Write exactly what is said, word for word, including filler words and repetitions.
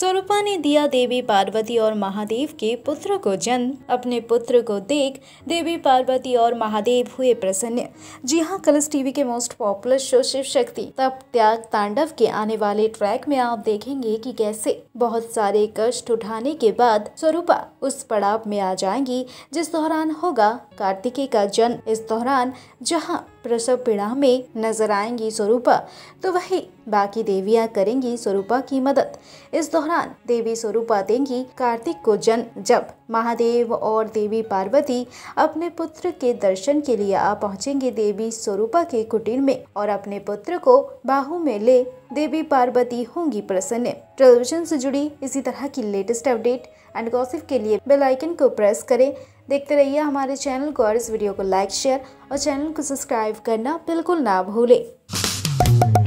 स्वरूपा ने दिया देवी पार्वती और महादेव के पुत्र को जन्म। अपने पुत्र को देख देवी पार्वती और महादेव हुए प्रसन्न। जी हाँ, कलश टीवी के most popular show Shiv Shakti तप त्याग तांडव के आने वाले ट्रैक में आप देखेंगे कि कैसे बहुत सारे कष्ट उठाने के बाद स्वरूपा उस पड़ाव में आ जाएंगी जिस दौरान होगा कार्तिकेय का जन्म। इस दौरान जहां प्रसव पीड़ा में नजर आएंगी स्वरूपा, तो वही बाकी देवियां करेंगी स्वरूपा की मदद। इस दौरान देवी स्वरूपा देंगी कार्तिक को जन्म। जब महादेव और देवी पार्वती अपने पुत्र के दर्शन के लिए आ पहुंचेंगे देवी स्वरूपा के कुटीर में और अपने पुत्र को बाहू में ले देवी पार्वती होंगी प्रसन्न। टेलीविजन से जुड़ी इसी तरह की लेटेस्ट अपडेट एंड गॉसिप के लिए बेल आइकन को प्रेस करें। देखते रहिए हमारे चैनल को और इस वीडियो को लाइक, शेयर और चैनल को सब्सक्राइब करना बिल्कुल ना भूलें।